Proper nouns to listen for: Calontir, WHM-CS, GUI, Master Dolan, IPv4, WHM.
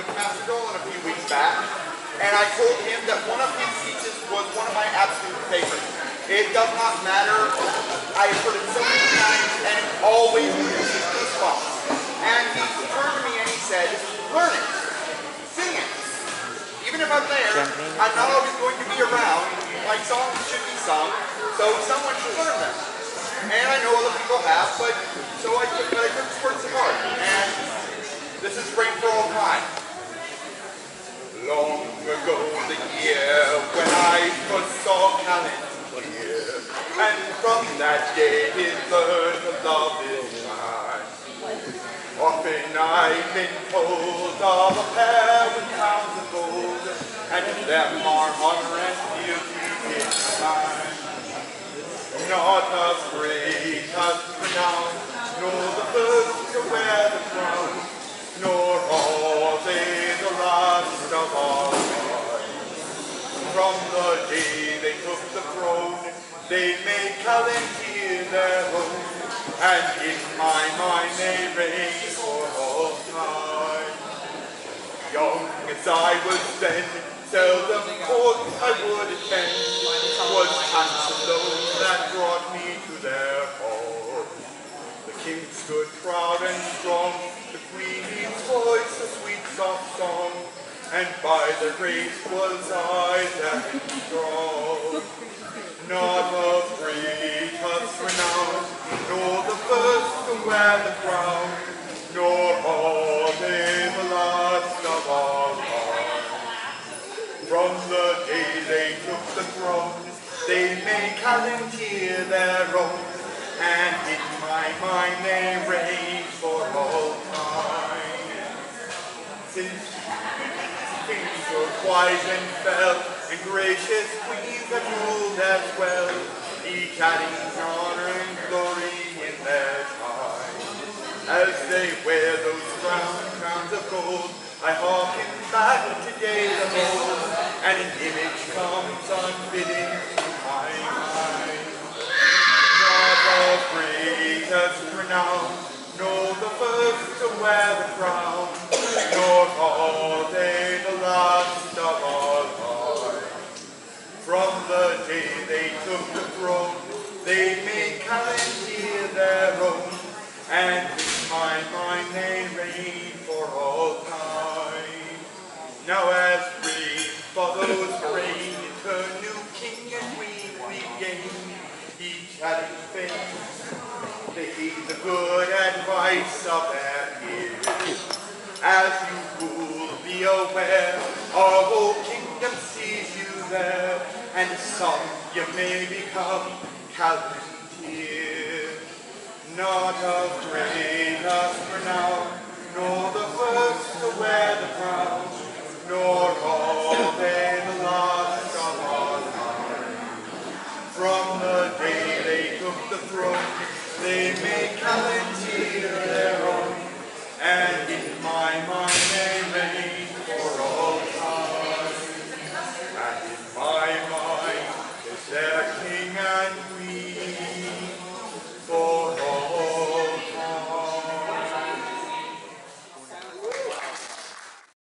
with Master Dolan a few weeks back, and I told him that one of his teachings was one of my absolute favorites. It does not matter. I have heard it so many times, and it always produces goosebumps. And he turned to me and he said, learn it. Sing it. Even if I'm there, I'm not always going to be around. My songs should be sung, so someone should learn them. And I know other people have, but I took the words to heart. And this is Rain for All Time. Long ago, the year when I first saw Calontir, and from that day his learned to love is mine. Often I've been told of a pair with pounds of gold, and to them our honor and beauty is mine. Not as great as pronounced, nor the first to wear the crown, nor are they the last of our time. From the day they took the throne, they made Calontir their own, and in my mind they reign for all time. Young as I was then, seldom court I would attend, was chance alone that brought me to their hall. The king stood proud and strong, the queen's voice a sweet soft song, and by the grace was I that enthralled. Not of great us renown, nor the first to wear the crown, nor all they the last of our time. From the day they took the throne, they made Calontir their own, and in my mind they reign for all time. Since kings were wise and fell, and gracious queens have ruled as well, each adding honor and glory in their time. As they wear those crowns of gold, I hearken back to days of old, and an image comes unfitting to my mind. Not all great as renown, nor the first to wear the crown, nor are they the last of our time. From the day they took the throne, they made Calontir their own, and in my mind they reign for all time. Now as rain follows rain, the new king and queen regain, each had his fame. They heed the good advice of their peers. As you rule, be aware, our whole kingdom sees you there, and some you may become Calontir. Not of great us for now,